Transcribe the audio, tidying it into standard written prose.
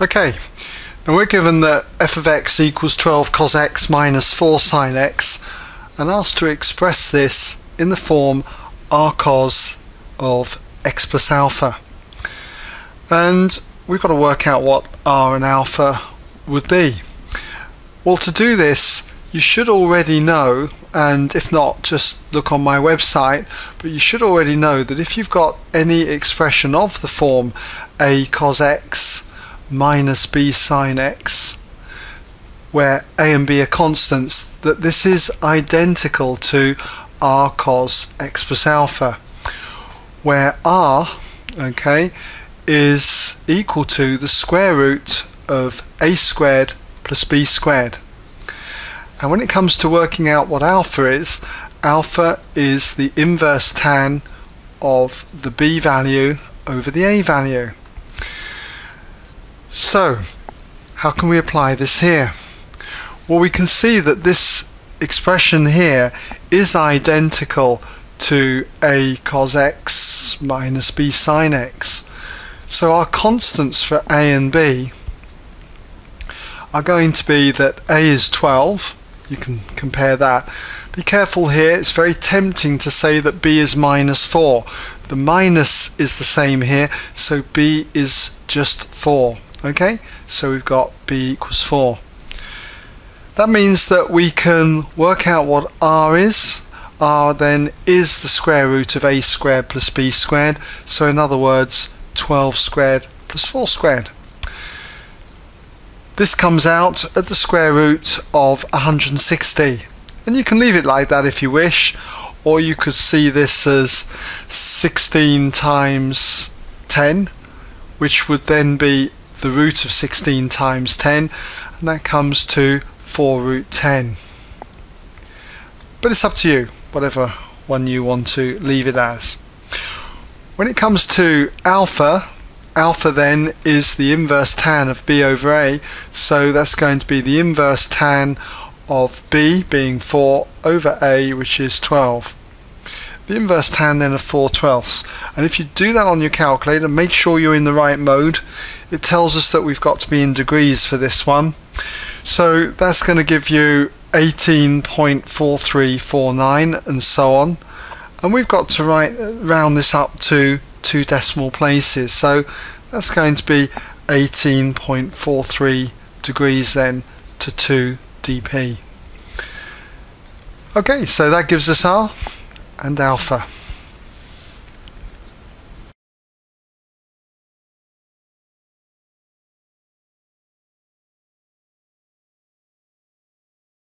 Okay, now we're given that f of x equals 12 cos x minus 4 sine x and asked to express this in the form r cos of x plus alpha. And we've got to work out what r and alpha would be. Well, to do this you should already know, and if not just look on my website, but you should already know that if you've got any expression of the form a cos x minus b sine x where a and b are constants, that this is identical to r cos x plus alpha, where r, okay, is equal to the square root of a squared plus b squared. And when it comes to working out what alpha is the inverse tan of the b value over the a value. So how can we apply this here? Well, we can see that this expression here is identical to a cos x minus b sine x. So our constants for a and b are going to be that a is 12. You can compare that. Be careful here, it's very tempting to say that b is minus 4. The minus is the same here, so b is just 4. Okay, so we've got b equals 4. That means that we can work out what r is. R then is the square root of a squared plus b squared, so in other words 12 squared plus 4 squared. This comes out at the square root of 160, and you can leave it like that if you wish, or you could see this as 16 times 10, which would then be the root of 16 times 10, and that comes to 4 root 10. But it's up to you, whatever one you want to leave it as. When it comes to alpha, alpha then is the inverse tan of b over a, so that's going to be the inverse tan of b being 4 over a, which is 12. The inverse tan then of 4/12. And if you do that on your calculator, make sure you're in the right mode. It tells us that we've got to be in degrees for this one. So that's going to give you 18.4349 and so on. And we've got to round this up to 2 decimal places, so that's going to be 18.43 degrees then to 2 dp. Okay, so that gives us r and alpha.